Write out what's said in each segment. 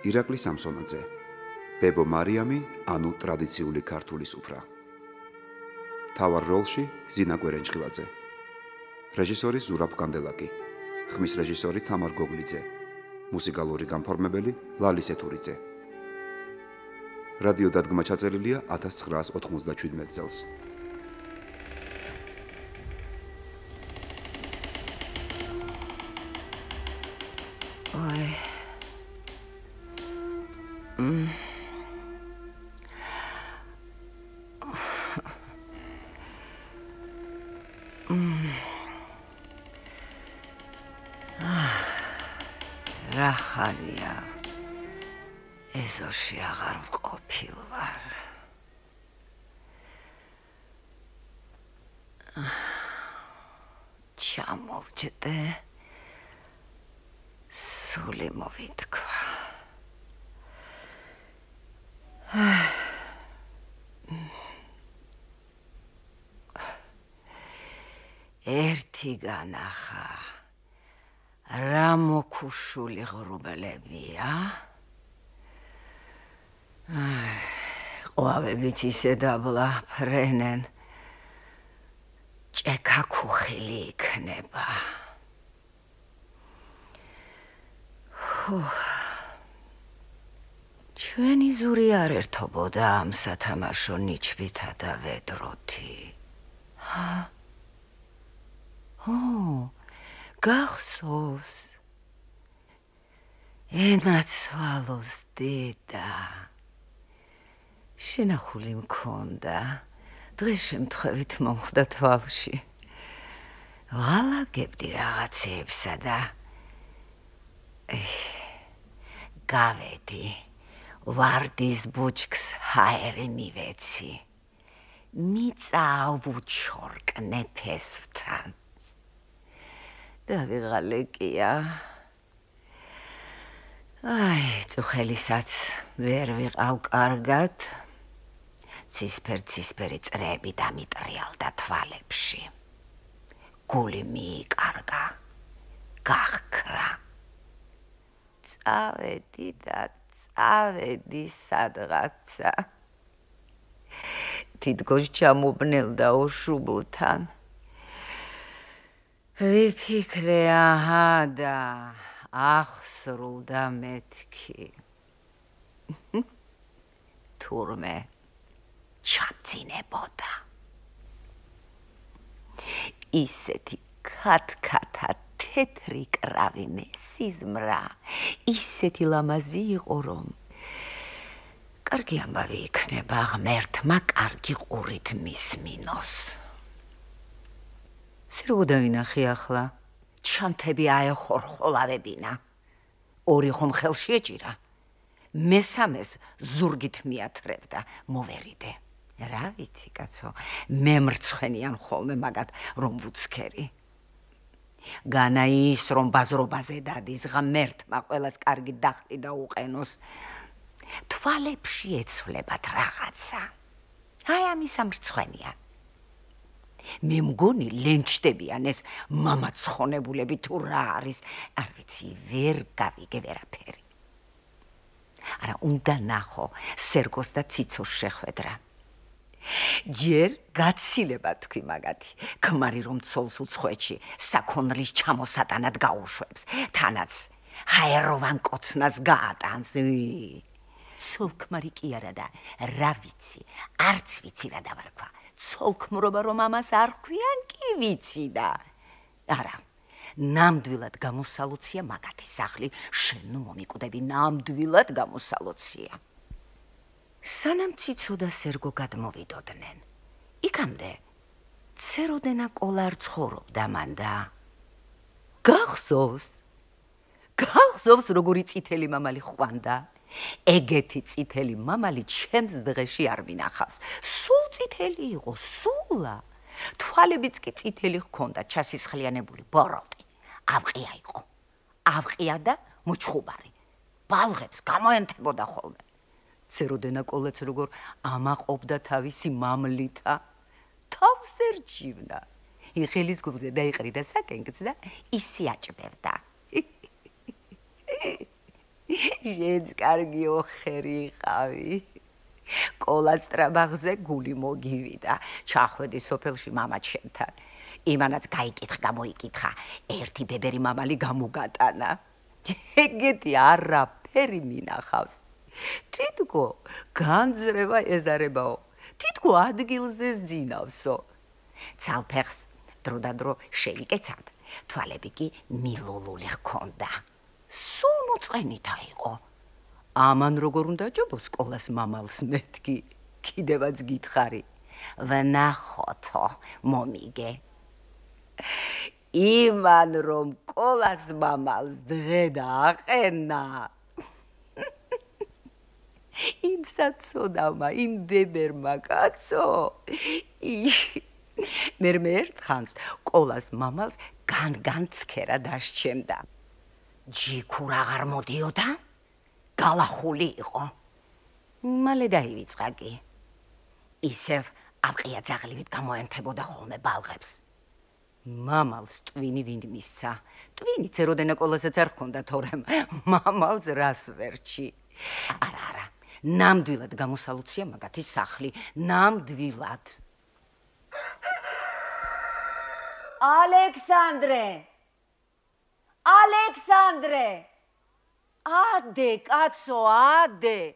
ირაკლი სამსონაძე, ბებო მარიამი, ანუ ტრადიციული ქართულის უფრა. მთავარ როლში ზინა კვერენჩხილაძე. რეჟისორი ზურაბ კანდელაკი, ხმის რეჟისორი თამარ გოგლიძე, მუსიკალური განმფორმებელი ლალის ეთურიძე. რადიო დადგმა ჩაწერილია 1997 წელს. Rahalia ezoshi agar mqopil var. Chamovjde suli movitkva. Erti ganaha Ramu Kushuli Rubalevia. Oavebit ise dabla prenen. Cheka kukhili ikneba. Chveni zuri ar ertoboda am satamasho nichbita da vedroti. Oh. Gachsovs. Enatsvalos deda. Shenachuli mkonda. Დღის შემთხვევით მომხდა თვალში. ვალაგებდი რაღაცებსა და გავედი. ვარდის ბუჩქს ჰაერი მივეცი. მიწავუჩორკნე ფესვთან. Davigalekia. Ai, წუხელისაც ვერ ვიყავ კარგად. ცისფერი წრეები დამიტრიალდა თვალებში. გული მიიკარგა. გახკრა. წავედი სადღაცა. თითქოს ჩამობნელდა ოშუბლთან. Vipikre ahada, ahsrulda metki. Turme, chatzine boda. Iseti katkata tetri kravime sizmra. Iseti lamazi orom. Kargi ambavi ikneba ღმერთმა კარგი ყურით მისმინოს. Სერგო დავინახე ახლა. ჩანთები აეხორხოლავებინა. ორი ხომ ხელში ეჭირა. მესამეს ზურგით მიათრებდა. მოვერიდე. რა ვიცი კაცო, მე მრცხვენიან ხოლმე მაგათ რომ ვუცქერი. განა ის რომ ბაზრობაზე დადის ღმერთმა ყველას კარგი დახლი და უყენოს. თვალებში ეცვლებათ რაღაცა. აი ამისა მრცხვენია. მე მგონი ლენჩდებიან ეს მამაცხონებულები თუ რა არის, არ ვიცი, ვერ გავიგე ვერაფერი. არა, უნდა ნახო სერგოს და ციცოს შეხვედრა. ჯერ გაცილება თქვი მაგათი, ქმარი რომ ცოლს უცხოეთში საქონლის ჩამოსატანად გაუშვებს, თანაც ჰაეროვან კოცნას გაატანს. ცოლ ქმარი კი არა და რა ვიცი, არც ვიცი რა დავარქვა. ცოლქმრობა რომ ამას არ ხვიან კი ვიცი და არა ნამდვილად გამოსალოცია მაგათი სახლი შენ ნუ მომიკვდები ნამდვილად გამოსალოცია სანამ ციცო და სერგო გადმოვიდოდნენ იქამდე ცეროდენა კოლარ ცხოვრობდა მან და გახსოვს როგორი წითელი მამალი ხვანდა ეგეთი წითელი მამალი ჩემს დღეში არ მინახავს. სულ წითელი იყო, სულა. თვალებიც კი წითელი ჰქონდა, ჩასისხლიანებული ბოროტი. ავყია იყო. ავყია და მოჩხუბარი. ბალღებს გამოენთებოდა ხოლმე. ცეროდენა კოლეც როგორ ამაყობდა თავისი მამლითა. თავს ერჯივნა. იხელის გულზე დაიყრიდა საკენკც და ისე აჭებევდა. Jens Cargio Heri Havi Colas Trabarze Gulimo Givida, Chaho di Sopelshi Mama Chentan. Imanat Kaikit Gamoikita, Erti Beberi Mama Ligamugatana. Get Yara Perimina House. Titko, Ganzreva Ezarebo. Titko Adgilzes Dinovso. Salpers, Trudadro Sheligetan. Tvalebiki Milulu Konda. Სულ მოწენითა იყო. Ამან როგორ უნდა ჯობოს სკოლას მამალს მეთქი, კიდევაც გითხარი. ვნახოთო, მომიგე. იმან რომ სკოლას მამალს დღე დააყენა. იმ საცოდავმა, იმ ბებერმა კაცო. მერმე ერთხანს სკოლას მამალს განცქერა დასჩემდა. ჯიქურ აღარ მოდიოდა? გალახული იყო. მალე დაივიწყა კი. ისევ აპყია ძაღლივით გამოენთებოდა ხოლმე ბალღებს. მამალს ტვინი ვინ მისცა. ტვინიც როდენა კოლასაც არ ჰქონდა თორემ. მამალს რას ვერჩი. არა. ნამდვილად გამოსალოცია მაგათი სახლი. ნამდვილად. ალექსანდრე Alexandre! Ade, katso, ade!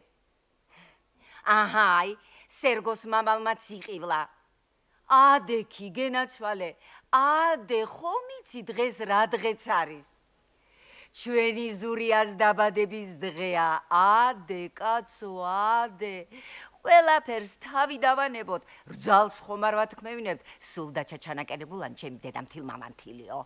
Ahai, Sergos mama matsikivla. Ade, ki genatsvale. Ade, khomitsi dges ra dgets aris. Chveni zurias dabadebis dgea. Ade, katso, ade. ყველაფერს თავი დავანებოთ. რძალს ხომ არ ვთქმევინებთ. სულ დაჩაჩანაკერებულ ან ჩემი დედამთილ მამამთილიო.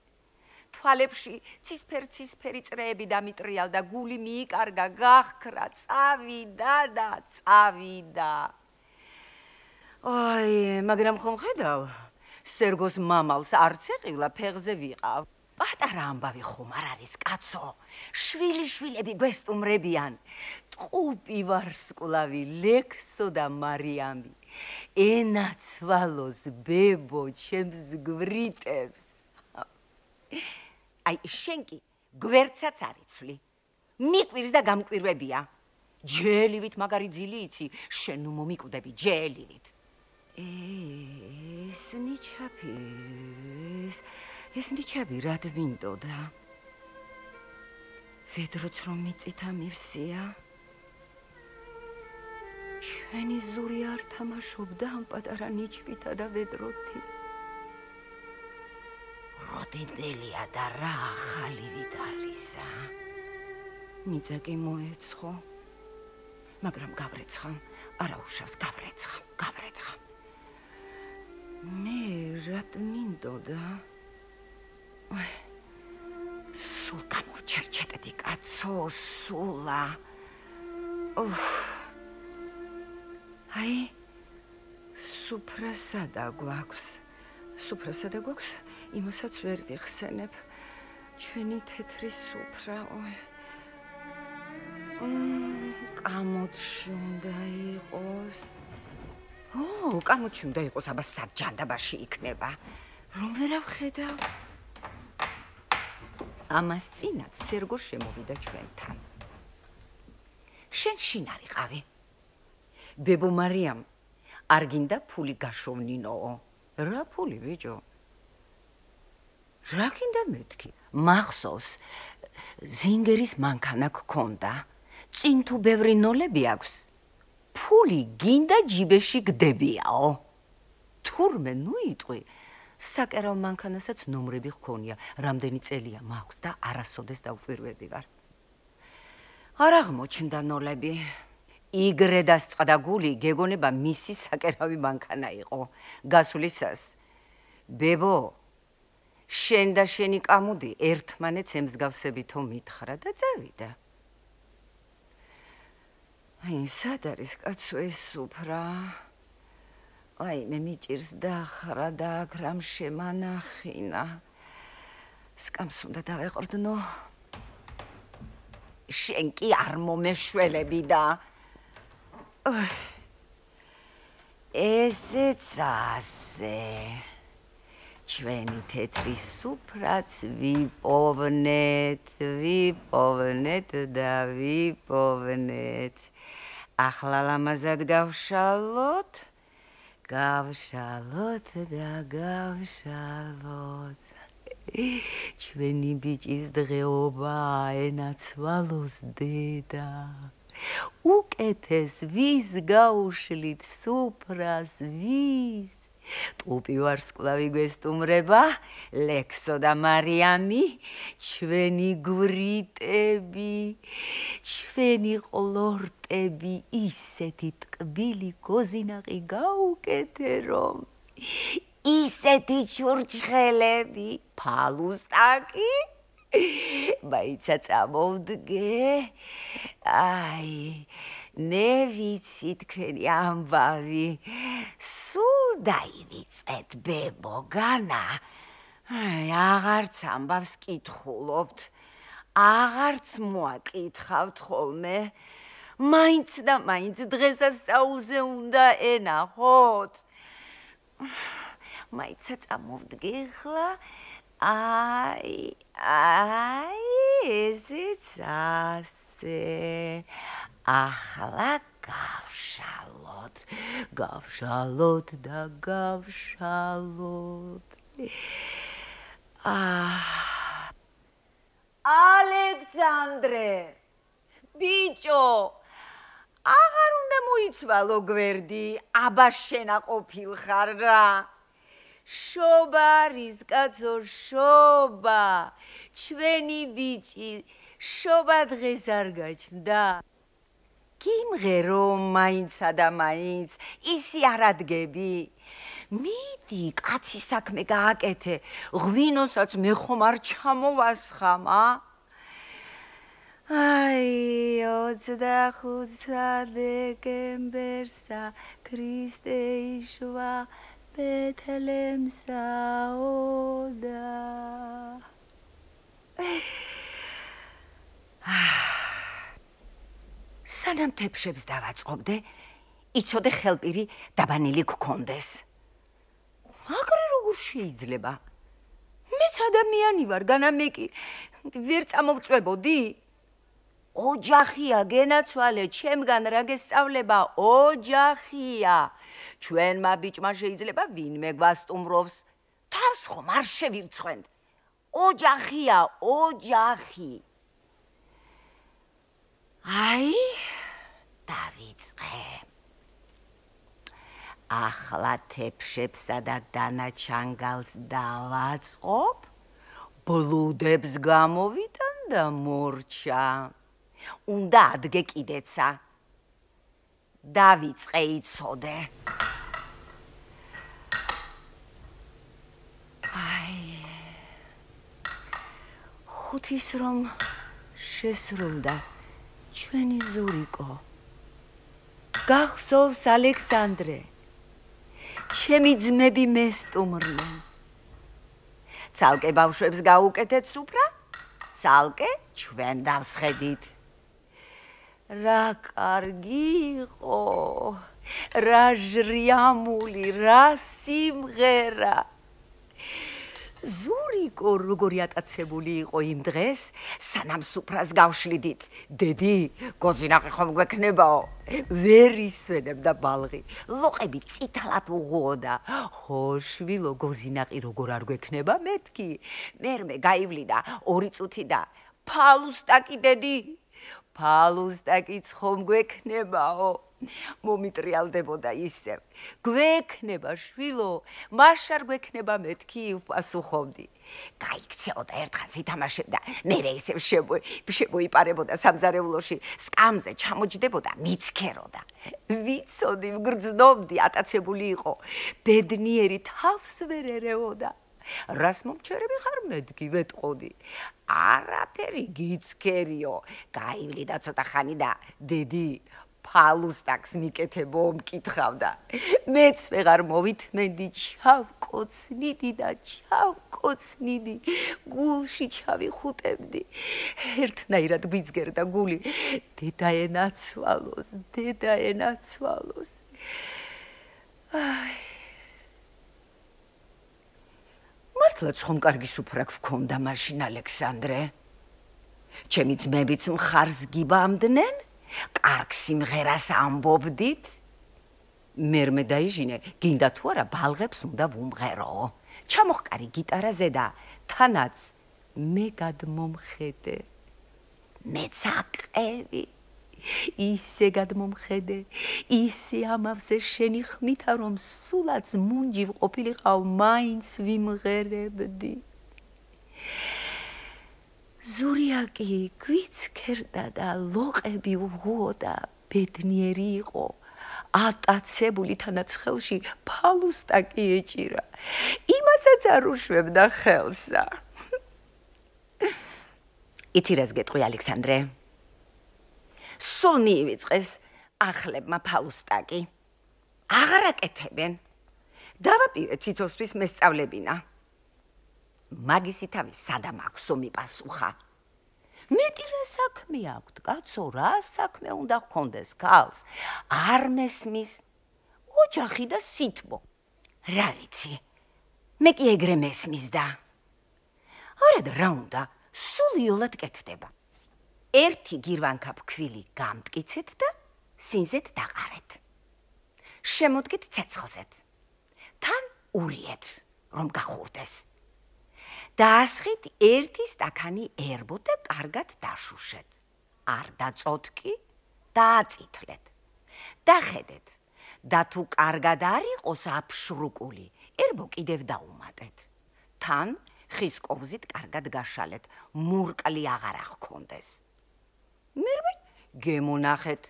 თვალებში ცისფერი წრეები დამიტრიალდა, გული მიიკარგა, გახქრა, წავიდა. ოი, მაგრამ ხომ ხედავ, სერგოს მამალს არც ეყილა, ფეხზე ვიყავ. პატარა ამბავი ხომ არ არის, კაცო, შვილიშვილები გვესტუმრებიან. ტყუპი ვარ სკოლავი, ლექსო და მარიამი. ენაცვალოს ბებო, ჩემს გვრიტებს. Ai shenki gvertsats ar itsvli miqvirs da gamqvirvebia jelivit magari dzili itsi shen nu momiqvdebi jelivit esni chabi rad vindoda vedrots rom mitsita mivsia chveni zuri ar tamashobda am patara nichvita da vedroti Rotindeliya da ra akhali vidarisa. Mitsaki moetsxo. Magram gavretsxam, ara ushavs gavretsxam. Me rat mindoda. Ay. Sul gamovcherchetedi katso sula. Uf. Ay. Suprasada gwaks. იმასაც ვერ ვიხსენებ ჩვენი თეთრი სუფრა კამოთში უნდა იყოს კამოთში უნდა იყოს აბა სად ჯანდაბაში იქნება რომ ვერ ვხედავ ამას წინაც სერგო შემოვიდა ჩვენთან შენ შინ არ იყავი ბებო მარიამ არ გინდა ფული გაშოვნინოო რა ფული ბიჭო რა გინდა მეთქი? მახსოვს ზინგერის მანქანა გქონდა. წინ თუ ბევრი ნოლები აქვს. ფული გინდა ჯიბეში გდებიაო. თურმე ნუ იტყვი. საკერავ მანქანასაც ნომრები გქონია. რამდენი წელია მაქვს და არასოდეს დავუკვირვები ვარ. არ აღმოჩნდა ნოლები. იგრე დასწყდა გული გეგონება მისი საკერავი მანქანა იყო. გასულისას. ბებო შენ და შენი კამუდი ერთმანეთს ემსგავსებითო მითხრა და წავიდა. აი, სად არის კაცო ეს უფრა? Ai, me miçirs da xra da akram shemanakhina. Skamsunda daveqordno. Shen ki ar momeshvelebi da. Esets ase. Chveni tetri suprats vipovnet da vipovnet. Akhla lamazad gavshalot. Gavshalot da gavshalot. Chveni bichis dreoba enatsvalos deda. Uketes vis gaushlit supras vis. Tu pivarsklavi gestumreba, lekso da Mariami, chveni guritebi, chveni olortebi, iseti tkbili kozinaqi gauketerom, iseti churchxelebi, palustaki, baitsa tsamovdge, ai, ne vitsi tkveni ambavi, დაივიწყეთ at Bebo Gana. Agarts ambavs kitkhulobt. Agarts moakitkhvt ხოლმე. Maints da maints დღესასწაულზე უნდა ენახოთ. მაიცა წამოვდგე ხლა. აი, ესეც ასე. ახლა Gavshalot, gavshalot da gavshalot. Ah, Alexandre, bicho, agar unda moitsvalo gverdi, aba shena qopil khar ra. Shoba rizgatso shoba, chveni bichi, shoba dges ar gachda. Kim gero maints da maints isi ar adgebi midi qatsi sakme gaakete gvinosats me khom ar chamovaskham ai 25 დეკემბერსა ქრისტე იშვა ბეთლემსაოდა სანამ თეფშებს დავაწყობდე, იცოდე ხელპირი დაბანილი გქონდეს. მაგრამ როგორ შეიძლება? მეც ადამიანი ვარ, განამე კი ვერ წამოვწვებოდი. ოჯახია, გენაცვალე, ჩემგან რა გესწავლება, ოჯახია. ჩვენმა ბიჭმა შეიძლება ვინმე გვასტუმრობს. თავს ხომ არ შევირცხვენდ. ოჯახია, ოჯახი. Ai, davitske. Akhla tepshebsa da danachangals davatsob, bludebs gamovitan da morcha. Unda adge kidetsa. Davitske itsode. Ai. Khutis rom shesrulda. Ჩვენი ზურიკო გახსოვს ალექსანდრე ჩემი ძმები მესტუმრლენ ცალკე ბავშვებს გაუკეთეთ სუფრა ცალკე ჩვენ დავსხედით რა კარგი იყო რა ჟრიამული რა სიმღერა ზურიკო როგორი ატაცებული იყო იმ დღეს, სანამ სუფრას გავშლიდით. დედი, გოზინაყი ხომ გვექნებაო. ვერ ისვენებდა ბალღი. ლოყები წითლად უღუოდა. ხოშვილო გოზინაყი როგორ არ გვექნება მეთქი. მერმე გაივლიდა 2 წუთი და ფალუსტაკი დედი. ფალუსტაკიც ხომ გვექნებაო. მომიტრიალდებოდა ისევ. გვექნება შვილო, მას არ გვექნება მეთქი უპასუხობდი. გაიქცეოდა ერთხელ ითამაშებდა, მერე ისევ შემოიპარებოდა სამზარეულოში, სკამზე ჩამოჯდებოდა, მიცქეროდა. ვიცოდი, გრძნობდი, ატაცებული იყო. ბედნიერი თავს ვერ ერეოდა. რას მომჩერები ხარ მეთქი ვეტყოდი. არაფერი გიცქერიო. გაივლიდა ცოტა ხანი და დედი Palustak's miketebom kithavda. Mets vegarmovit mendi chav kotsnidi da chav kotsnidi. Gulshi chavi khutemdi. Ertnairad bizgerda guli. Deda enatsvalos. Martlatz khom kargi suprak vkomda mashin Aleksandre. Chemits mebits mkhars gibamdnen? Კარგ სიმღერას ამბობდით? მერმე დაიჟინე, გინდა თუ არა ბალღებს უნდა ვუმღერო. ჩამოხკარი გიტარაზე და თანაც მე გადმომხედე. მეც აყევი. ისე გადმომხედე, ისე ამავსე შენი ხმითა რომ სულაც მუნჯი ვყოფილიყავ მაინც ვიმღერებდი. Zuriaki kvitskerda da loqebi uğoda bednieri iqo atatsebuli tanats xelshi palustaki eçira imatsats ar ushvebda xelsa Iti ras getqvi Aleksandre Sul miivitsqes axlebma palustaki Agar aketeben Davapire tsitsostvis mestsavlebina Magisi tavi sada makso mi pasuha. Meti rasakme akt gatso rasakme unda gkondes kals. Armes mis ojaxi da sitbo. Ra vitsi. Me ki egre mesmis da. Ara da ra unda suliolat getdeba. Erti girvankap kvili gamtqitset da sinzet daqaret. Shemodgit tsetsxlzet. Tan uriet rom gakhurdes. Დასხით ერთი სტაქანი ერბო და კარგად დაშუშეთ. არ დაწოთ კი დააწითლეთ. დახედეთ და თუ კარგად არიყოს აფშრუკული, ერბო კიდევ დაუმატეთ. თან ხის კოვზით კარგად გაშალეთ, მურკლი აღარ აღქონდეს. მერმე გემონახეთ.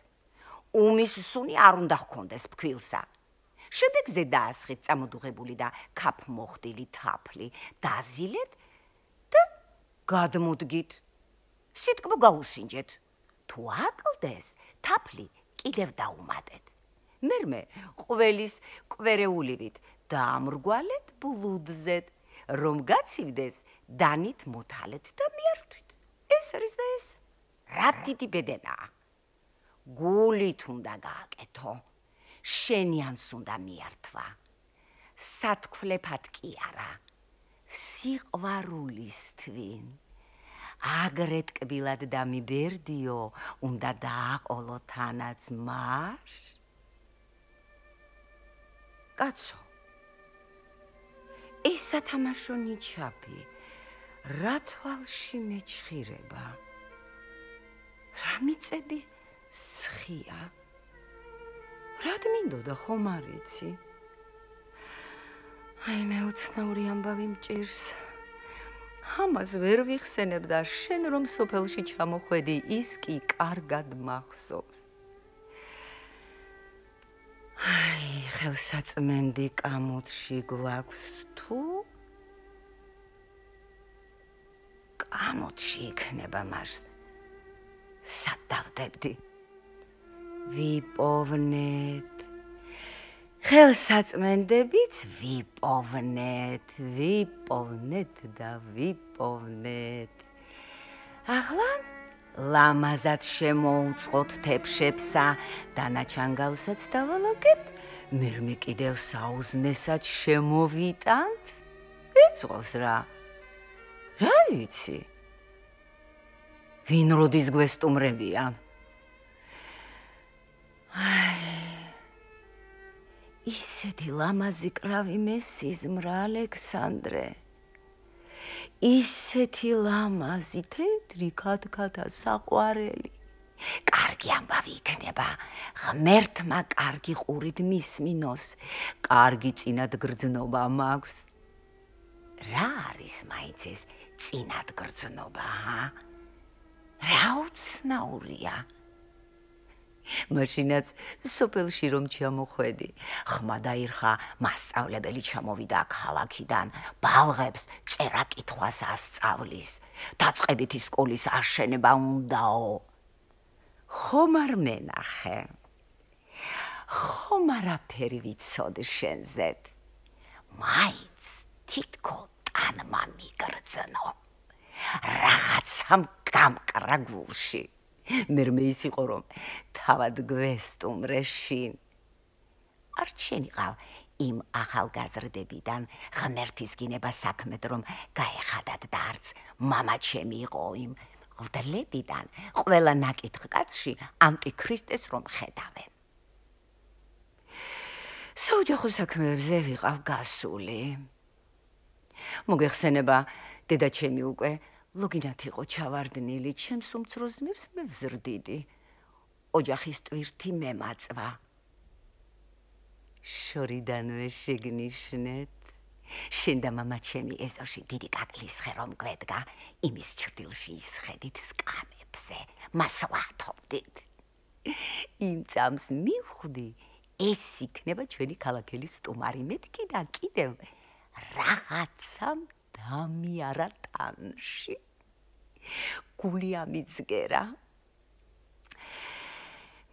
უმის სუნი არ უნდა გქონდეს ფქვილსა. Შემდეგ ზედა ასხით წამოდუღებული და კაფმოხტილი თაფლი დაზილეთ და გადმოდგით. სიტკბო გაუსინჯეთ. თუ აკლდეს, თაფლი კიდევ დაუმატეთ. მერმე ყველის კვერეულივით დაამრგვალეთ ბლუძეთ, რომ გაცივდეს დანით მოთალეთ და მიართვით. ეს არის და ეს. რა დიდი ბედნაა. გულით უნდა გააკეთო. შენი ანს უნდა მიართვა. სათქლებად კი არა. სიყვარულისთვინ. აგრეთ კბილად დამიბერდიო, უნდა დააყოლო თანაც მას. კაცო. ეს სათამაშო ნიჩაბი. რა თვალში მეჩხირება. რა მიწები სხია. Rad mindoda ხომ არ იცი? Აი მე უცნაური ამბავი მჭირს. ამას ვერ ვიხსენებ და შენ რომ სოფელში ჩამოხვედი, ის კი კარგად მახსოვს. Აი ხელსაწმენდი კამოთში გვაქვს თუ? კამოთში იქნება მას. სად დავდებდი? Vipovnet. Ხელსაწმენდებიც vipovnet, vipovnet და vipovnet. ახლა ლამაზად შემოუწყოთ თეფშებსა და ნაჩანგალსაც დავალაგებთ. მერმე კიდევ საუზმესაც შემოვიტანთ. ეწყოს რა. რა ვიცი? ვინ როდის გვესტუმრებია? ისეთი ლამაზი კრავი მესიზმრა ალექსანდრე ისეთი ლამაზი თეთრი კატკათა საყვარელი კარგი ამბავი იქნება ღმერთმა კარგი ყურით მისმინოს კარგი წინად გრძნობა მაქვს რა არის მაინც ეს წინად გრძნობა რა უცნაურია Машинац სოფელში რომ ჩამოხვედი, ხმა დაირხა, მასწავლებელი ჩამოვიდა ქალაქიდან, ბალღებს წერა-კითხვას ასწავლის, დაწყებითი სკოლის აშენება უნდაო. ხომ არ მენახე? How many Mites, titko, and mammy Garzano. Rats ham kam karagulshi. Mermesicorum, Tavad Gwestum Reshin. Archenical im Achalgazer de Bidan, Hamertis Ginebasak Metrum, Gaehadat darts, Mamma Chemiroim, of the Lebidan, Huelanak it Gatshi, Antichristes Rom Hedaven. So Josakmebze Virav Gasuli Mugerseneba did a chemiugue. Looking at the Ochavardini, the Chemsum Trus Mips Mivzerdidi, Ojahist Virti Mematsva. Shuridan Veshignishinet, Shindamamachemi is or she did it at least her own Gvedga, Imis Churtil she's headed Scamepse, Masalato did. In Sam's Mivudi, a sick never twenty calacalis to Marimetkida Kidem, Rahatsam. Damiaratanshi Kulia Mitzgera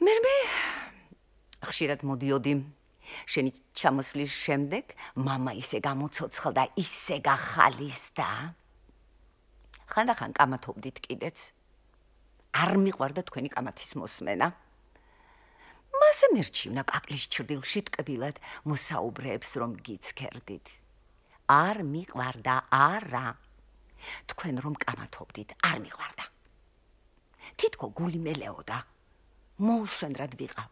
Merbe Xirat Modiodim Shenit Chamoslis Shemdek, Mama Isegamutzotschalda Isega Halista Hanahan Kamatobdit Kidets Army guardat Quenic Amatismos Mena Masemirchinak Aklishchudil Shitkabilat Musaubrabs from Gitskerdit. Armi guarda ara. Tkwen rom kamatobdit, armi guarda. Titko guli meleoda. Mousuen radviga.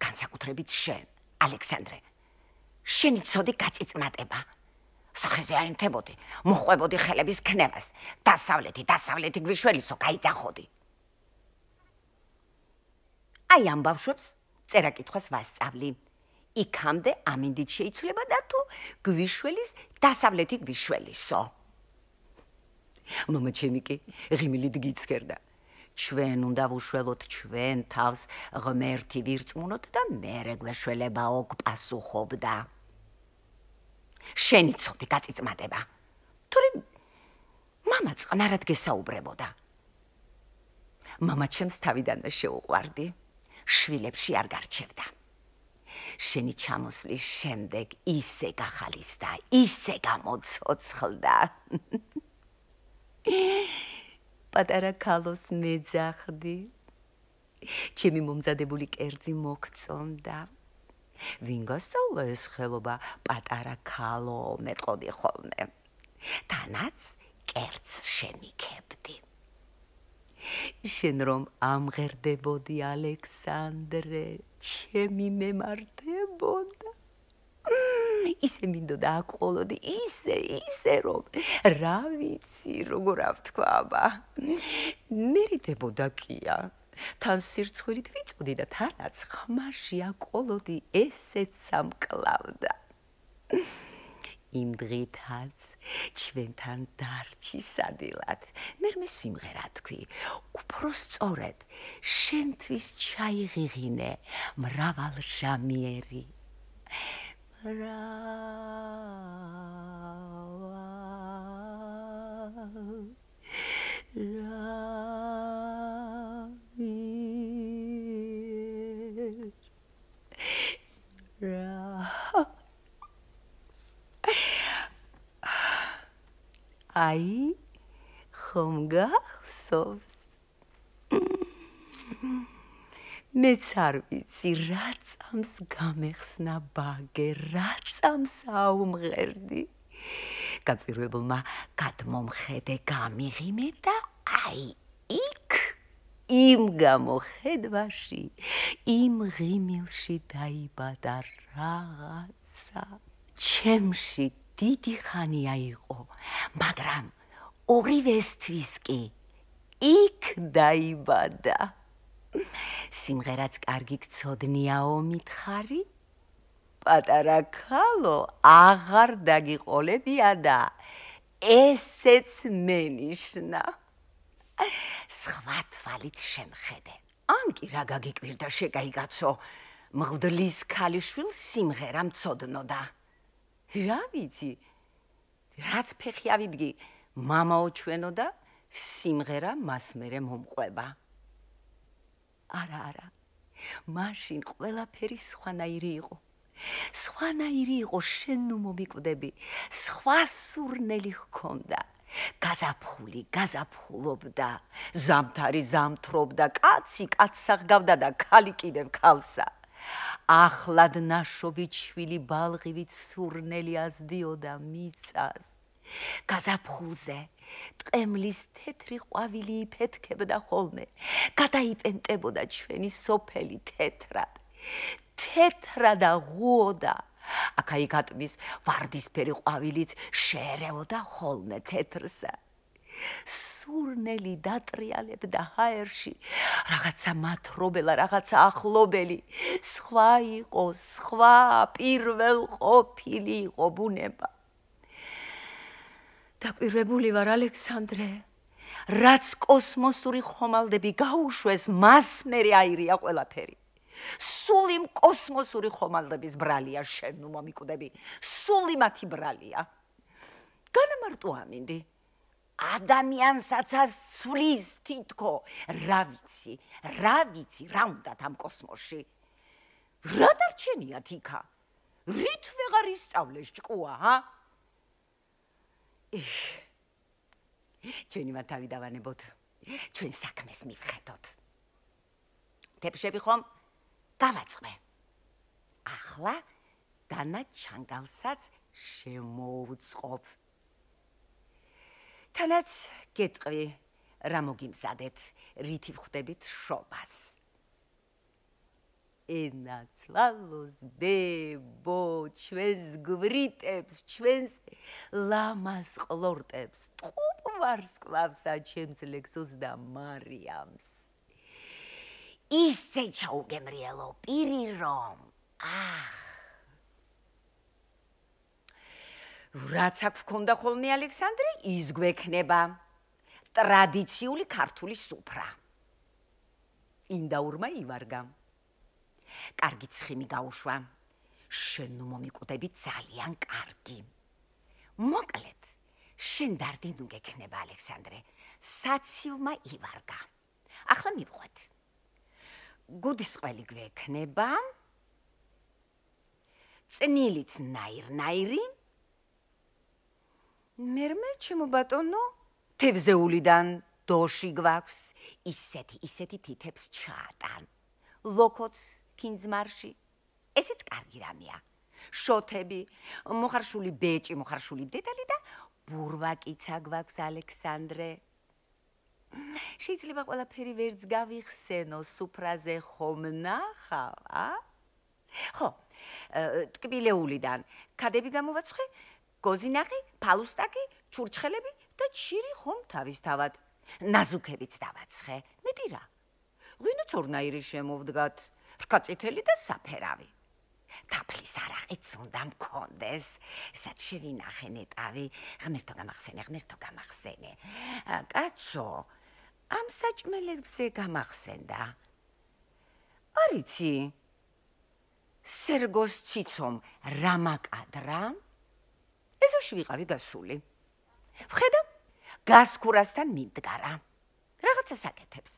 Gansakutrebit shen, Aleksandre. Shenit sodi gatsitsmateba. Sakhzeaintebodi, mokhvebodi khelebis knevas. Dasavleti gvishveliso gaitsakhodi. Ai am bavshvebs tserakitkhvas vastsavli. Ikhamde amindit შეიცვლება და თუ გვიშველის დასავლეთი გვიშველისო. Მამა ჩემი კი ღიმილით გიცკერდა. Ჩვენ უნდა ვუშველოთ ჩვენ თავს ღმერთი ვირწმუნოთ და მერე გვეშველებაო გპასუხობდა. შენი ცოტი გაწიწმადება. Თორე მამა წყნარად გესაუბრებოდა. მამა ჩემს თავიდანვე შეუყვარდი. შვილებში არ გარჩევდა. Შენი ჩამოსვლის შემდეგ ისე გახალისდა, ისე გამოცოცხლდა. Პატარა ქალოს მეძახდი. ჩემი მომზადებული კერძი მოგწონდა. ვინ გასწავლა ეს ხელობა პატარა ქალო, მეტყოდი ხოლმე. თანაც კერძს შემიქებდი. შენ რომ ამღერდებოდი ალექსანდრე, ჩემი მემართებოდა. Ისე მინდოდა აკყოლოდი, ისე რომ, რა ვიცი, როგორ ავთქვა აბა. მერიდებოდა კია. თან სირცხვირით ვიწოდი და თანაც ხმაში აკყოლოდი, ესეც სამკლავდა. Იმ დღითაც ჩვენთან დარჩი სადილად. მერმე სიმღერა თქვი, უფრო სწორედ, შენთვის ჩაიღიღინე მრავალჟამიერი. Ai, Homgarsos. Metsarvitsi ratsams gamexna bage, ratsams aumgerdi. Gatvirubulma gatmomkhede gamighime da ai ik im gamokhedvashi im ghimilshi daibada ragatsa chemshi დიდი ხანია იყო, მაგრამ ორივესთვის კი იქ დაიბადა. სიმღერაც კარგი გწოდნიაო მითხარი? პატარა ქალო აღარ დაგიყოლებია და ესეც მენიშნა. სხვა თვალით შემხედე. ან კი რა გაგიკვირდა შეგაიგაცო, მღვდლის ქალიშვილს სიმღერა მწოდნოდა. რა ვიცი? Რაც ფეხი ავიდგი, მამაო ჩვენო და სიმღერა მას მერე მომყვება. არა, მაშინ ყველაფერი სხვანაირი იყო. Სხვანაირი იყო შენ ნუ მომიკვდები. სხვა სურნელი ჰქონდა. გაზაფხული გაზაფხულობდა, ზამთარი ზამთრობდა, კაცი კაცს აღგავდა და ქალი კიდევ ქალსა. Ახლად ნაშობი შვილი ბალღივით სურნელი ასდიოდა მიწას. გაზაფხულზე ტყემლის თეთრი ყვავილი იფეთქებდა ხოლმე. გადაიპენტებოდა ჩვენი სოფელი თეთრად. თეთრად აღუოდა. აქა-იქ ატმის ვარდისფერი ყვავილით შეერეოდა ხოლმე თეთრსა. სურნელი დატრიალებდა ჰაერში, რაღაცა მათრობელა, რაღაცა ახლობელი. სხვა იყო, სხვა პირველყოფილი იყო ბუნება. დაპირებული ვარ ალექსანდრე, რაც კოსმოსური ხომალდები გაუშვეს, მას მერე აირია ყველაფერი. სული კოსმოსური ხომალდების ბრალია შენ ნუ მომიკვდები, სული მათი ბრალია. განმარტო ამინდი. ადამიანსაც ასვლის თითქო, რა ვიცი, რა უნდა ამ კოსმოსში? რა დარჩენია თიქა? რით ვეღარ ისწავლეს ჭკუა, ჰა? ჩვენი მათავი დავანებოთ, ჩვენ საქმეს მივხედოთ. თეფშები ხომ დავაწყე. ახლა დანა ჩანგალსაც შემოვუწყობ. თანაც გეტყვი რა მოგიმზადეთ, რითი ვხვდებით შობას. ენაც ვალოს დებო ჩვენს გვრიტებს, ჩვენს ლამას ყლორტებს, ტყუპვარს კლავსა ჩემს ლექსოს და მარიამს. ისე ჩაუგემრიელო პირი რომ, ახ. რაც აქ ვქონდა ხოლმე ალექსანდრე, ის გვექნება ტრადიციული ქართული სუფრა. ინდაურმა ივარგა. კარგი ცხიმი გაუშვა. შენ ნუ მომიკვდები ძალიან კარგი. მოკლედ, შენ დარდი ნუ გექნება ალექსანდრე. საცივმა ივარგა. ახლა მივყვეთ. გუდისყველი გვექნება. წნილიც ნაირ-ნაირი. მერმე ჩემო ბატონო, თევზეულიდან დოში გვაქვს. ისეთი თითებს ჩაატან. ლოკოც კინძმარში. ესეც კარგი რამეა. შოთები, მოხარშული ბეჭი, მოხარშული დედალი და ბურვაკიცა გვაქვს ალექსანდრე. შეიძლება ყველაფერი ვერც გავიხსენო სუფრაზე ხომ ნახავ, ა? ხო, ტკბილეულიდან ქადები გამოვაცხე, გოზინახი, ფალუსტაკი, ჩურჩხელები და ჩირი ხომ თავისთავად. ნაზუქებიც დავაცხე. მეტი რა? ღვინოც ორნაირი შემოვდგათ. რკაწითელი და საფერავი. თაფლის არაყიც უნდა მქონდეს. ესაც შევინახე ნეტავი. ღმერთო გამახსენე. კაცო, ამ საჭმელებზე გამახსენდა. არ იცი. სერგოს ციცომ რა მაკადრა? ეზოში ვიყავი გასული. ვხედავ, გასქურასთან მიმდგარა. რაღაცა საკეთებს.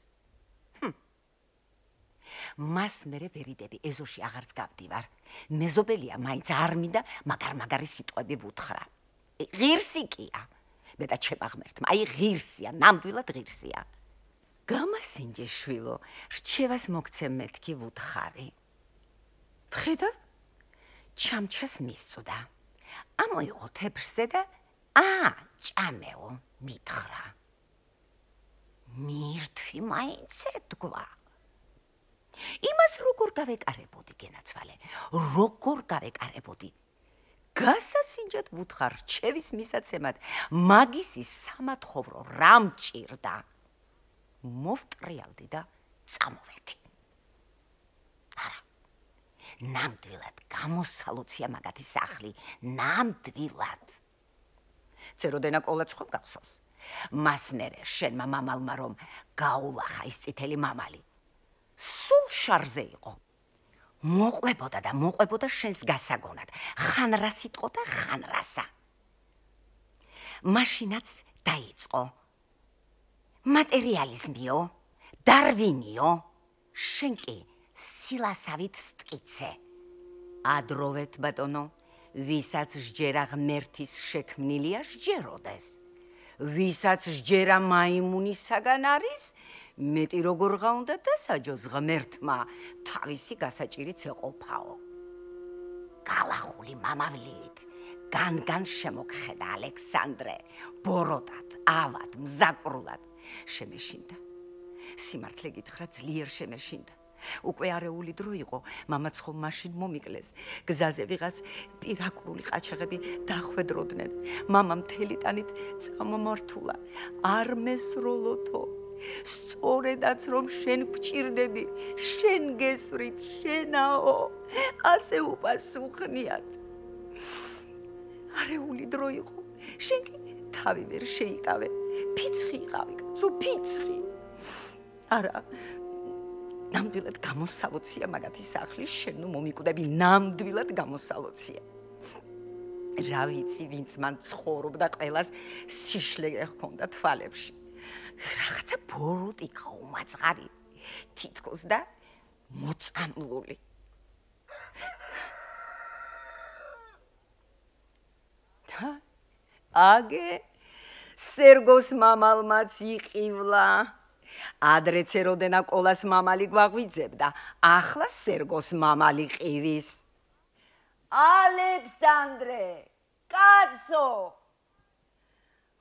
მას მერე ვერიდები, ეზოში აღარც გავდივარ. მეზობელია მაინც არ მინდა მაგარ-მაგარი სიტყვები ვუთხრა. ღირსი კია. მეტად შემაღმერთმა, აი ღირსია, ნამდვილად ღირსია. გამასინჯე შვილო, რჩევას მოგცემ მეთქი ვუთხარი. ვხედავ, ჩამჩას მისწოდა. ამოიღო თეფრზე და ჭამეო მითხრა. მირთვი მაინც ეთქვა. იმას როგორ გავეკარებოდი გენაცვალე, როგორ გავეკარებოდი. გასასინჯად ვუთხარ რჩევის მისაცემად, მაგისი სამათხოვრო რამ ჭირდა. მოვტრიალდი და წამოვედი. არა, ნამდვილად გამოსალოცია მაგათი სახლი, ნამდვილად. წეროდენა კოლაც ხომ გახსოვს. მას მერე შენმა მამალმა რომ გაულახა ის წითელი მამალი. სულ შარზე იყო. მოყვებოდა შენს გასაგონად. ხან რა სიტყვა და ხან რასა. მაშინაც დაიწყო. მატერიალიზმიო, დარვინიო, შენ კი სილასავით სტკიცე. Ადროვეთ ბატონო, ვისაც სჯერა ღმერთის შექმნილია სჯეროდეს. Ვისაც სჯერა მაიმუნისაგან არის, მეტი როგორ გაუნდა დასაჯოს ღმერთმა, თავისი გასაჭირიც ეყოფაო. Galahuli mamavliit, gan შემოგხედა ალექსანდრე, ბოროტად, ავად, მზაკრულად. Შემეშინდა. Სიმართლე გითხრა ძლიერ შემეშინდა. უკვე არეული დრო იყო, მამაც ხომ მაშინ მომიკლეს. გზაზე ვიღაც პირაკურული ყაჩაღები დახვედროდნენ. მამა მთელი ტანით წამომართულა. არ მესრულოთო. სწორედაც რომ შენ გჭირდები, შენ გესვრით, შენაო, ასე უპასუხნიათ. არეული დრო იყო, შენ კი თავი ვერ შეიკავე, ფიცხი იყავი, კაცო, ფიცხი. Არა, ნამდვილად გამოსალოცია მაგათი სახლი, შენ ნუ მომიკვდები, ნამდვილად გამოსალოცია. რა ვიცი, ვინც მან ცხოვრობდა ყველას სიშლე ჰქონდა თვალებში. Რაღაცა ბოროტი გაუმაძღარი, თითქოს და მოწამლული. აგე, სერგოს მამალმაც იყივლა. Ადრეც ეროდენა კოლას მამალი გვაღვიძებდა, ახლა სერგოს მამალი ყივის. ალექსანდრე, კაცო!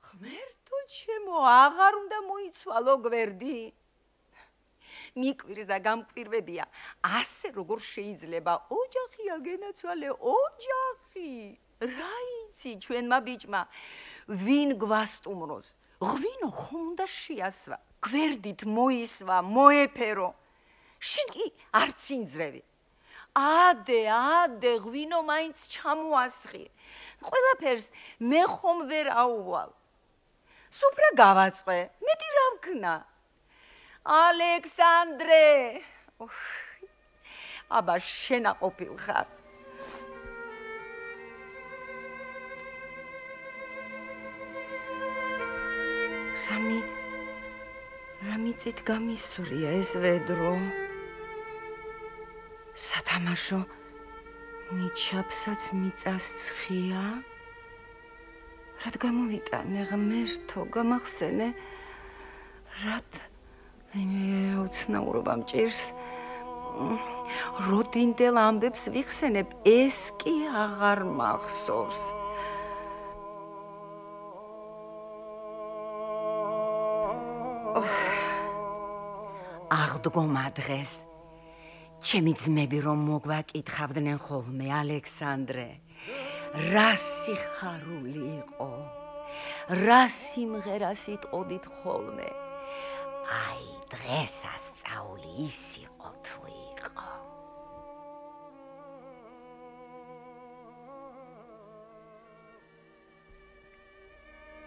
ღმერთ? ჩემო აღარ უნდა მოიცვალო გვერდი. მიკვირზე გამკვირვებია, ასე როგორ შეიძლება ოჯახი აგენაცვალე, ოჯახი. რა იცი ჩვენმა ბიჭმა, ვინ გვასტუმროს, ღვინო ხომ უნდა შეასვა, გვერდით მოისვა, მოეფერო. შენ კი არც ინძრევი. ადე, ადე, ღვინო მაინც ჩამოასხი. ყველაფერს მე ხომ ვერ აუვალ. Supra gavatsqve meti ra vkna ალექსანდრე აბა შენ აყოფილ ხარ რამი წით გამისურია ეს ვედრო სათამაშო ნიჩაბსაც მიწასცხია Rad gamovitane ღმერთო გამახსენე rad მე უცნაურობამ ჭირს როდინდელ ამბებს ვიხსენებ ეს კი აღარ მახსოვს აღდგომა დღეს ჩემი ძმები რომ მოგვაკითხავდნენ ხოლმე ალექსანდრე რა სიხარული იყო რა სიმღერა სიტყოდით ხოლმე აი დღესასწაული ის იყო თუ იყო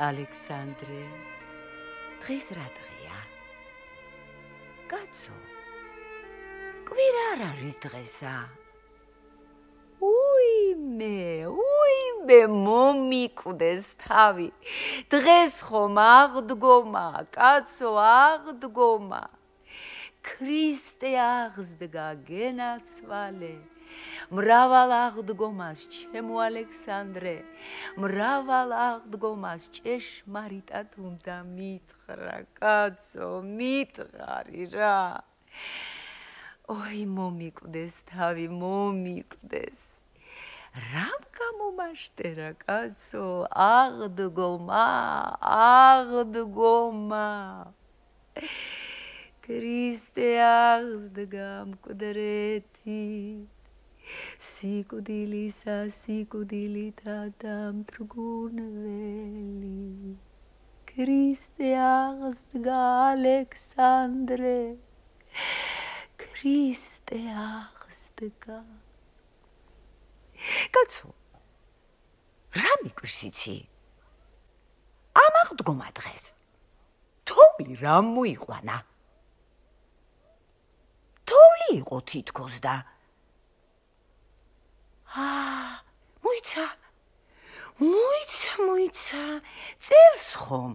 ალექსანდრე დღეს რა დღეა კაცო კვირა არ არის დღესა უიმე, მომიკვდეს თავი. დღეს ხომ აღდგომა, კაცო აღდგომა. ქრისტე აღსდგა გენაცვალე. მრავალ აღდგომას ჩემო ალექსანდრე, მრავალ აღდგომას ჭეშმარიტად უნდა მითხრა, კაცო, მითხარი რა. ოი, მომიკვდეს თავი, მომიკვდეს. რამ გამომაშტერა კაცო აღდგომა ქრისტე აღსდგა მკვდრეთით სიკვდილისა სიკვდილითა დამტრგუნველი ქრისტე აღსდგა ალექსანდრე ქრისტე აღსდგა კაცო, რა მიგვირს იცი? ამ აღდგომა დღეს თოვლი რა მოიყვანა? თოვლი იყო თითქოს და მოიცა, წელს ხომ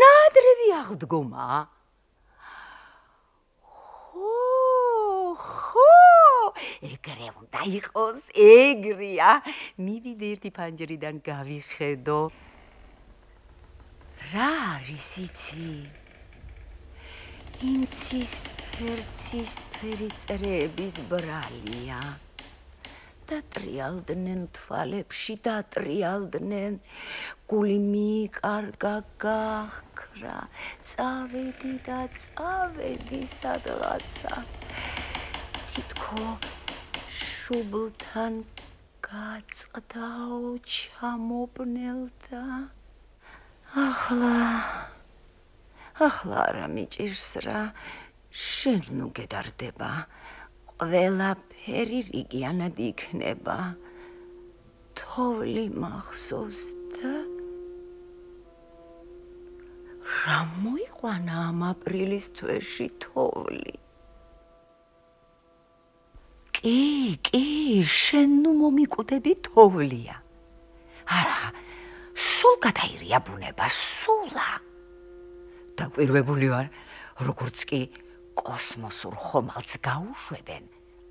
ნადრევი აღდგომა? ხო ეგრე უნდა იყოს, ეგრეა. მივიდე ერთი პანჯერიდან გავიხედო. რა არის იცი? იმცისფერი წრეების ბრალია. დატრიალდნენ თვალებში, დატრიალდნენ. გული მიკარგა გაჰქრა, წავედი და წავედი სადღაცა. თითქო შუბლთან გაწყდაო ჩამობნელდა. ახლა არა მიჭირს რა, შენ ნუ გედარდება. ყველაფერი რიგიანად იქნება. თოვლი მახსოვს და რა მოიყვანა ამ აპრილის თვეში თოვლი. კი, შენ ნუ მომიკუდები თოვლია. არა, სულ გადაირია ბუნება, სულა. დაკვირვებული ვარ, როგორც კი კოსმოსურ ხომალდს გაუშვებენ,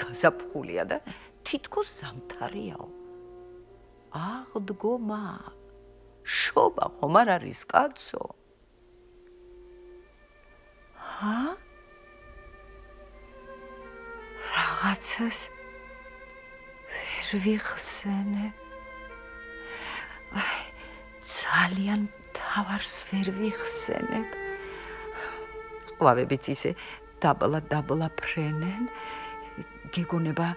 გაზაფხულია და თითქოს ზამთარიაო. აღდგომა, შობა ხომ არ არის კაცო? რაღაცას ვერ ვიხსენებ. ძალიან მთავარს ვერ ვიხსენებ. ყვავებიც ისე დაბლა-დაბლა ფრენენ, გეგონება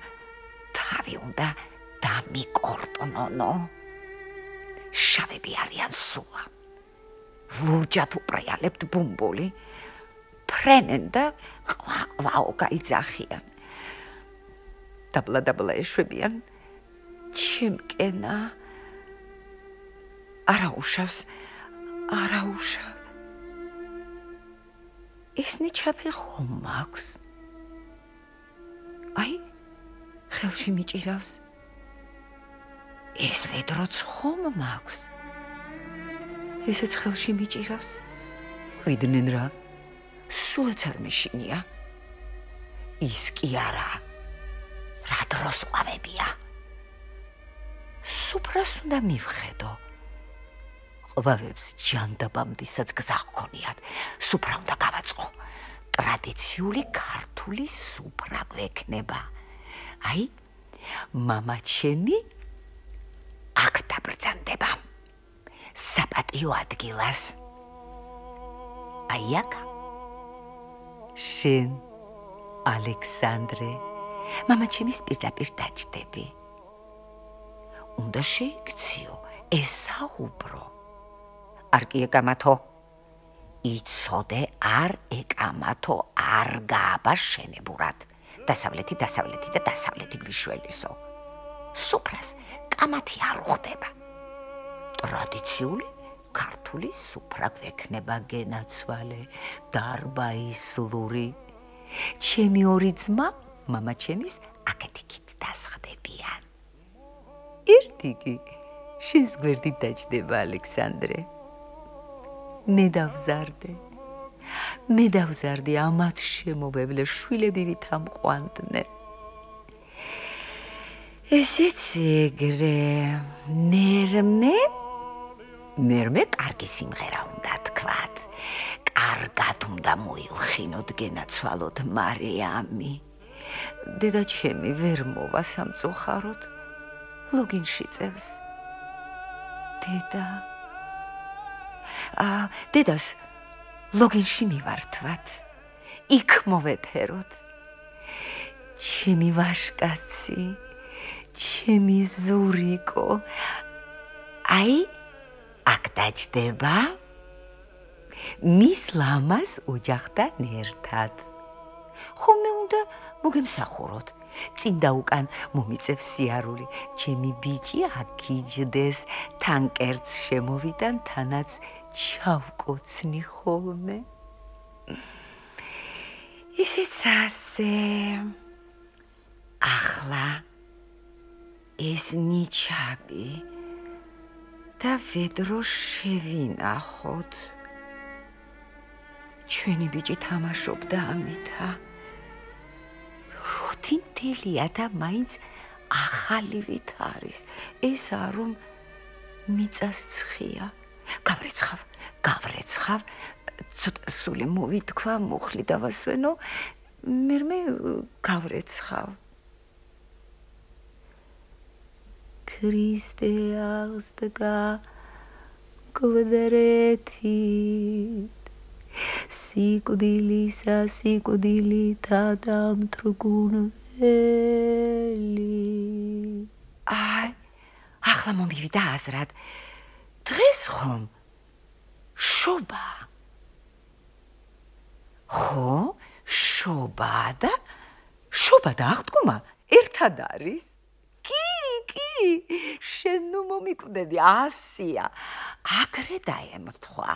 თავი უნდა დამიკორტნონო. შავები არიან სულა. ლურჯად უპრიალებთ ბუმბული. ფრენენ და ყვაყვაო გაიძახიან. დაბლა-დაბლა ეშვებიან. ჩემკენა არა უშავს. ისნი ჩაფი ხომ მაქვს? აი, ხელში მიჭირავს. ეს ვედროც ხომ მაქვს? ესეც ხელში მიჭირავს. ვიდნენ რა? სულაც არ მეშინია. ის კი არა. რა დროს ყვავებია. სუფრას უნდა მივხედო. ყვავებს ჯანდაბამდისაც გზა ჰქონიათ. სუფრა უნდა გავაწყო. ტრადიციული ქართული სუფრა გვექნება. აი, მამაჩემი აქ დაბრძანდება. საპატიო ადგილას. აი აქ. შენ, ალექსანდრე, მამაჩემის პირდაპირ დაჭდები. უნდა შეიქციო, ესაუბრო. არ გიეკამათო. იცოდე არ ეკამათო, არ გააბაშენებურად. დასავლეთი და დასავლეთი გვიშველისო. სუფრას კამათი არ უხდება. ტრადიციული ქართული სუფრა გვექნება გენაცვალე, დარბაისლური. ჩემი ორი ძმა მამაჩემის აკეთიკით დასხდებიან. ერთი კი შენს გვერდით დაჭდება ალექსანდრე. მე დავზარდე ამათ შემოვევლე შვილებივით ამყვანდნენ. ესეც ეგრე. მერმე კარგი სიმღერა უნდა თქვათ. კარგად უნდა მოილხინოთ, გენაცვალოთ მარიამი. დედა ჩემი ვერ მოვა სამწუხაროდ. ლოგინში წევს. დედა დედას ლოგინში მივართვათ. იქ მოვეფეროთ. ჩემი ვაშკაცი, ჩემი ზურიკო. აი, აქ დაჭდება. მის ლამას ოჯახთან ერთად. ხომ მე უნდა მოგემსახუროთ. წინდაუკან მომიწევს სიარული ჩემი ბიჭი აკიჯდეს ტანკერც შემოვიდან თანაც ჩავკოცნი ხოლმე ისეც ასე ახლა ეს ნიჩაბი და ვედრო შევინახოთ ჩვენი ბიჭი თამაშობდა ამითა როთინ თელია და მაინც ახალივით არის ეს არომ მიწასცხია გავრეცხავ სული მოვითქვა მუხლი დავასვენო მერმე გავრეცხავ ქრისტე აღსდგა კვადრეთით სიკვდილისა სიკვდილითა დამტრგუნველი აი ახლა მომივიდა აზრად დღეს ხომ შობა ხო შობა და აღდგომა ერთად არის კი შენ ნუ მომიკვდები ასია აგრე დაემრთხვა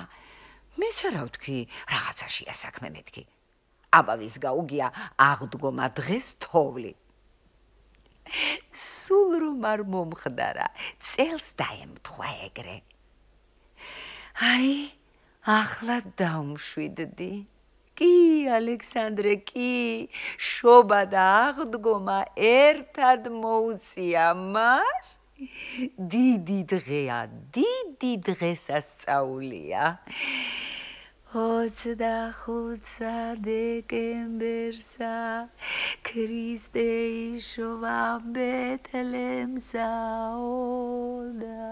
მე შე რა ვთქვი რაღაცაშია საქმე მეთქი აბა ვის გაუგია აღდგომა დღეს თოვლი სულ რომ არ მომხდარა წელს დაემრთხვა ეგრე აი ახლა დავმშვიდდი კი ალექსანდრე კი შობა და აღდგომა ერთად მოუწია მას დიდი დღესასწაულია 25 დეკემბერსა ქრისტე იშოვა ბეთლემსაოდა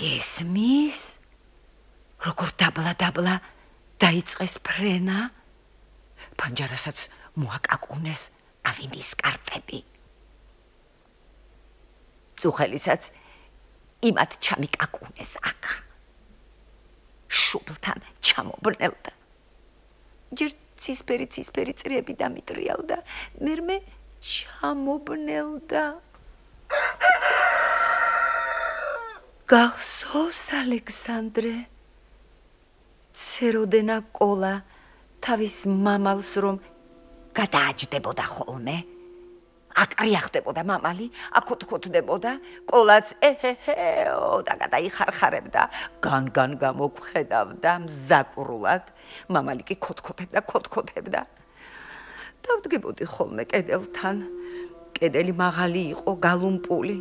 გესმის როგორ დაბლა დაიწყეს ფრენა პანჯარასაც მოაკაკუნეს ავინდის სკარფები წუხელისაც იმათ ჩამიკაკუნეს აქ შუბლთან ჩამობრნელდა ჯერ ცისფერი წრეები დამიტრიალდა მერმე ჩამობრნელდა გახსოვს ალექსანდრე ცეროდენა კოლა თავის მამალს რომ გადააჯდებოდა ხოლმე აკრიახდებოდა მამალი აკოთქოთდებოდა კოლაც ეჰეჰეო და გადაიხარხარებდა განგან გამოგხედავდა მზაკურულად მამალი კი ქოთქოთებდა დავდგებოდი ხოლმე კედელთან კედელი მაღალი იყო გალუმპული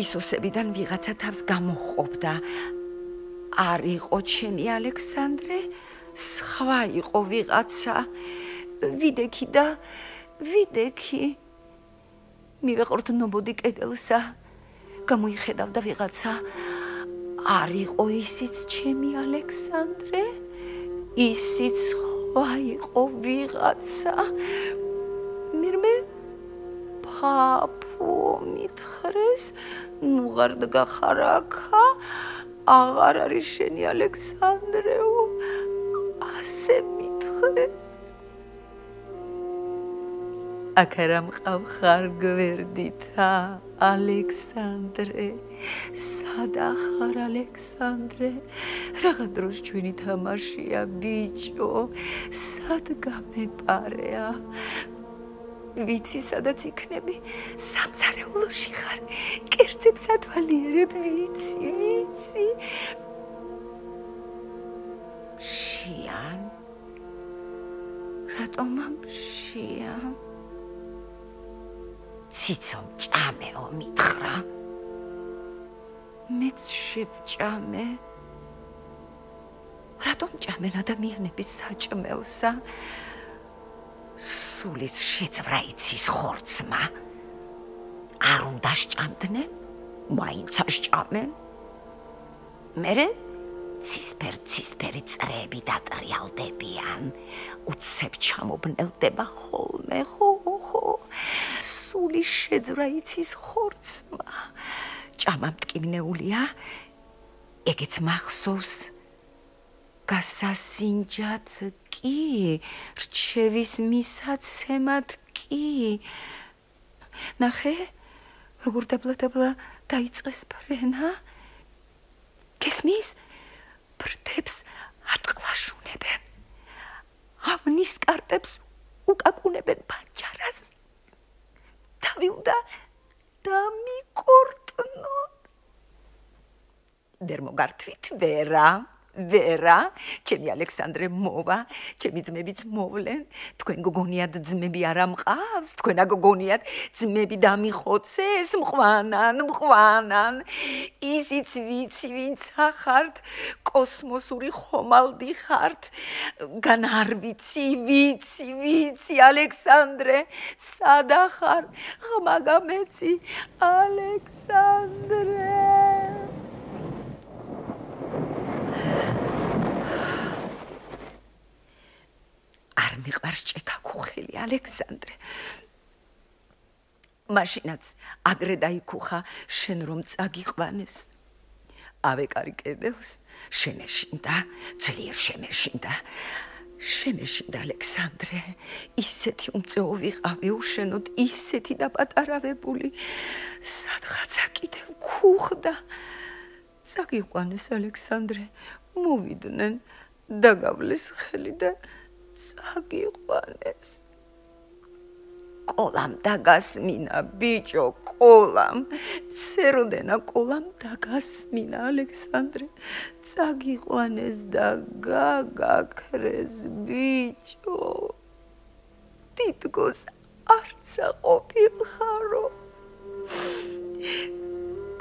გისოსებიდან ვიღაცა თავს გამოხობდა არ იყო ჩემი ალექსანდრე სხვა იყო ვიღაცა ვიდექი მივეყრდნობოდი კედელსა გამოიხედავდა ვიღაცა არ იყო ისიც ჩემი ალექსანდრე ისიც სხვა იყო ვიღაცა მერმე ფაფო მითხრეს ნუ გარდა გახარაკა აღარ არის შენი ალექსანდრეო ასე მითხრეს აქარა მყავ ხარ გვერდითა ალექსანდრე სადა ხარ ალეksandre რაღა დროს ჩვენი თამაშია ბიჭო სად გამეპარეა ვიცი სადაც იქნები სამწარეულოში ხარ კერძებს ათვალიერებ ვიცი შიან რატომამშიან ციცომ ჭამეო მითხრა მეც შევჭამე რატომ ჭამენ ადამიანები საჭმელსა სულის შეცვრა იცის ხორცმა არ უნდა შჭამდნენ მაინც შჭამენ მერე ცისფერი წრეები დატრიალდებიან უცებ ჩამობნელდება ხოლმე ხო სულის შეცვრა იცის ხორცმა ჭამა მტკივნეულია ეგეც მახსოვს გასასინჯად კი რჩევის მისაცემად კი ნახე როგორ დაბლა დაიწყეს ფრენა გესმის ფრთებს ატყვაშუნებენ ამნის კარტებს უკაკუნებენ პანჯარას დავიუნდა და მიკორტნო დერმოგართვით ვერა ჩემი ალექსანდრე მოვა ჩემი ძმებიც მოვლენ თქვენ გოგონიათ ძმები არ ამყავს თქვენ აგოგონიათ ძმები დამიხოცეს მყვანან ისიც ვიცი ვინც ხართ კოსმოსური ხომალდი ხართ გან არ ვიცი ალექსანდრე სადა ხარ ხმაგამეცი ალექსანდრე არ მიყვარს ჭეკა ქუხელი ალექსანდრე მაშინაც აგრე დაიქუხა შენ რომ წაგიყვანეს ავეკარი კედელს შენეშინდა ალექსანდრე ისეთი უმწეო ვიყავი უშენოდ ისეთი დაპატარავებული სადღაცა კიდევ ქუხდა წაგიყვანეს ალექსანდრე მოვიდნენ დაგავლეს ხელი და აგიყვანეს კოლამ დაგასმინა ბიჭო კოლამ ცეროდენა კოლამ დაგასმინა ალექსანდრე წაგიყვანეს და გაგაქრეს ბიჭო თითქოს არც ყოფილხარო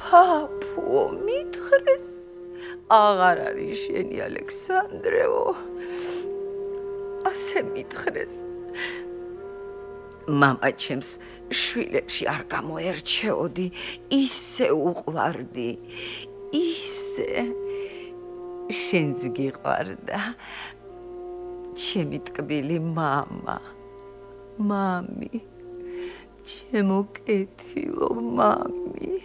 პაპო მითხრეს აღარ არის შენი ალექსანდრეო ასე მითხრეს мама ჩემს შვილებში არ გამოერჩეოდი ისე უყვარდი ისე შენც გიყვარდა ჩემი ტკბილი мама мами ჩემო კეთილო мами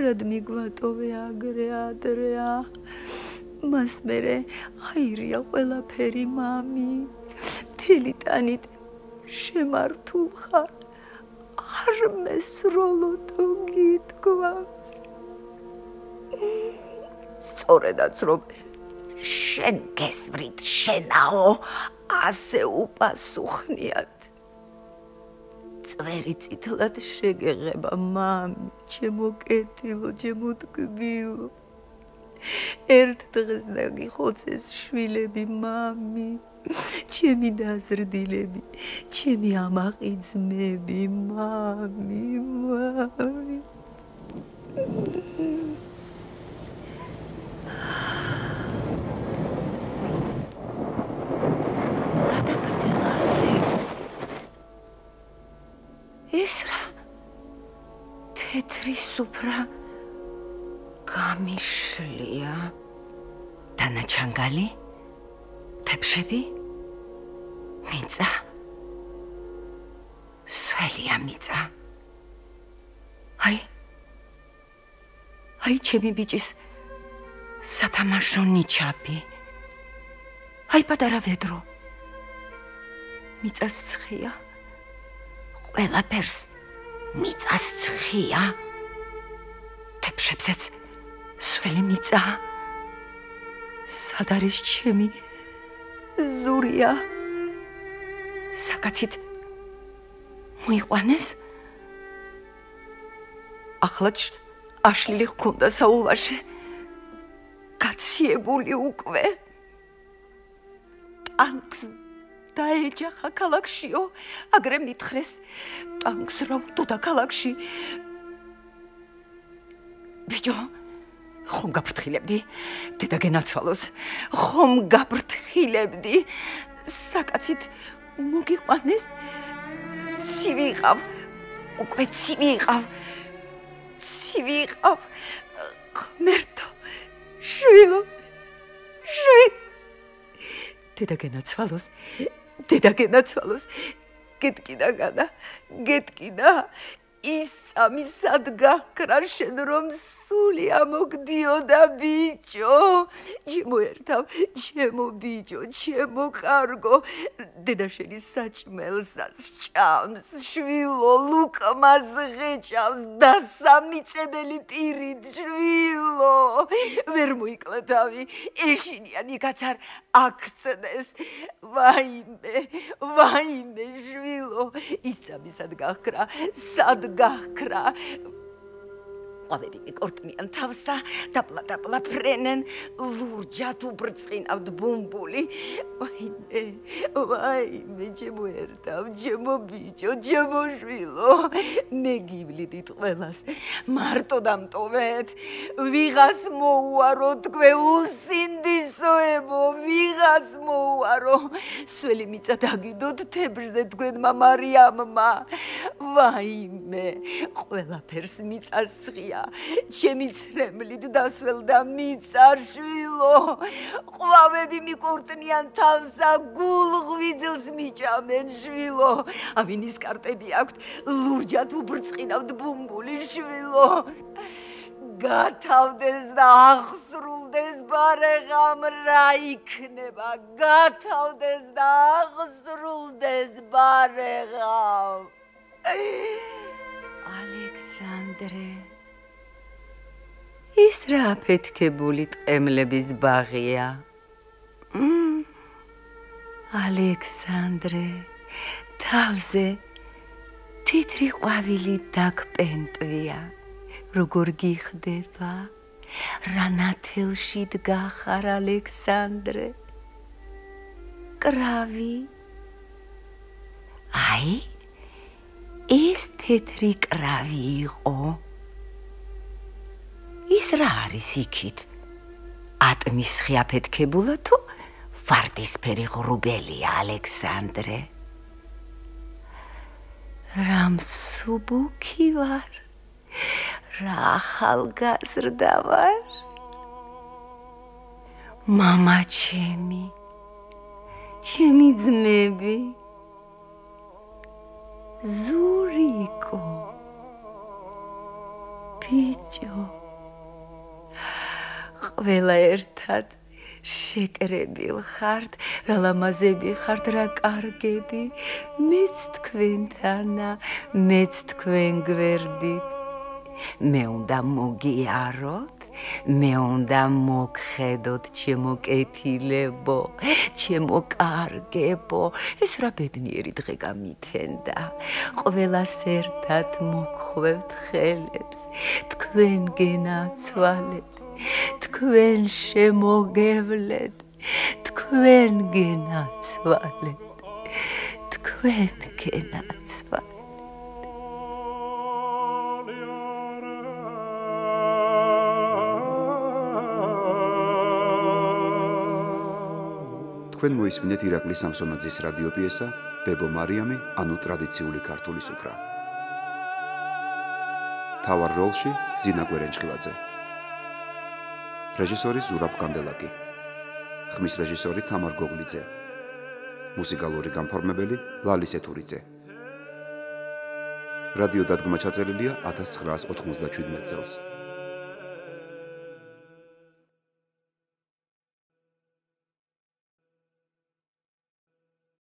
რად მიგვატოვე აგრე მას მერე აირია ყველაფერი მამი თელიტანით შემართულ ხარ არ მესროლოდო გითქვამს სწორედაც რომ შენ გესვრით შენაო ასე უპასუხნიათ წვერი წითლად შეგეღება მამი ჩემო კეთილო ჩემო ტკბილო ერთ დღეს დაგიხოცეს შვილები მამი ჩემი დაზრდილები ჩემი ამაყი ძმები მამი რა დაბადება ასე ეს რა თეთრი სუფრა გამიშლია დანაჩანგალი თეფშები მიწა სველია მიწა აი ჩემი ბიჭის სათამაშო ნიჩაბი აი პატარა ვედრო მიწას ცხია ყველაფერს მიწას ცხია თეფშებსაც სველი მიწა სად არის ჩემი ზურია საკაცით მოიყვანეს ახლა აშლილი ჰქონდა საულვაში გაციებული უკვე ტანკს დაეჯახა ქალაქშიო აგრე მითხრეს ტანკს რა უდოდა ქალაქში ბიჭო ხომ გაფრთხილებდი დედა გენაცვალოს ხომ გაფრთხილებდი საკაცით მოგიყვანეს ცივი იყავ ღმერთო შვილი დედა გენაცვალოს გეტკიდა ის ამისად გაქრა შენ რომ სული ამოგდიოდა ბიჭო ჩემო ერთავ, ჩემო ბიჭო, ჩემო კარგო, დედაშენი საჭმელსაც ჭამს, შვილო ლუკმას ღეჭავს და სამიწებელი პირით, შვილო. ვერ მოიკლა თავი, ეშინიანი კაცარ აქცდეს. ვაიმე, ვაიმე, შვილო, ის წამი სად გაქრა, სად გაქრა. Ყავები კორტმიან თავსა, დაბლა-დაბლა ფრენენ, ლურჯად უბრწყინავთ ბუმბული. ვაიმე, ვაიმე, ჩემო ერთავ, ჩემო ბიჭო, ჩემო შვილო, მე გივლიდით ყველას, მარტო დამტოვეთ, ვიღას მოუარო თქვე უსინდისოებო, ვიღას მოუარო, სველი მიწა დაგიდოთ თებრზე თქვენმა მარიამმა. ვაიმე, ყველაფერს მიწას ცხია. Ჩემი ცრემლით დასველდა მიწა შვილო, ყვავები მიკორტნიან თავსა, გულღვიძილს მიჭამენ შვილო, ავინის კარტები აქვთ, ლურჯად უბრწყინავთ ბუმბული შვილო. გათავდეს და აღსრულდეს ბარეღამ რა იქნება, გათავდეს და აღსრულდეს ბარეღამ. ალექსანდრე ის რა აფეთქებული ტყემლების ბაღია. ალექსანდრე, თავზე თეთრი ყვავილი დაგპენტვია. როგორ გიხდება, რა ნათელში დგახარ, ალექსანდრე. კრავი. აი, ეს თეთრი კრავი იყო. ის რა არის იქით? ატმისხი აფეთქებულა თუ ვარდისფერი ღრუბელია, ალექსანდრე? რა მსუბუქი ვარ, რა ახალგაზრდა ვარ. მამა ჩემი, ჩემი ძმები, ზურიკო, ბიჭო, ყველა ერთად შეკრებილ ხართ, რა ლამაზები ხართ, რა კარგები, მეც თქვენთანა, მეც თქვენ გვერდით. მე უნდა მოგიაროთ, მე უნდა მოგხედოთ, ჩემო კეთილებო, ჩემო კარგებო, ეს რა ბედნიერი დღე გამითენდა. ყველას ერთად მოგხვევთ ხელებს, თქვენ გენაცვალეთ, თქვენ შემოგევლეთ, თქვენ გენაცვალეთ, თქვენ გენაცვალეთ. თქვენ მოისმინეთ ირაკლი სამსონაძის რადიო პიესა „ბებო მარიამი, ანუ ტრადიციული ქართული სუფრა“. მთავარ როლში ზინა კვერენჩხილაძე. რეჟისორი ზურაბ კანდელაკი. ხმის რეჟისორი თამარ გოგლიძე. მუსიკალური განმფორმებელი ლალისე თურიძე. რადიო დადგმა ჩაწერილია 1997 წელს.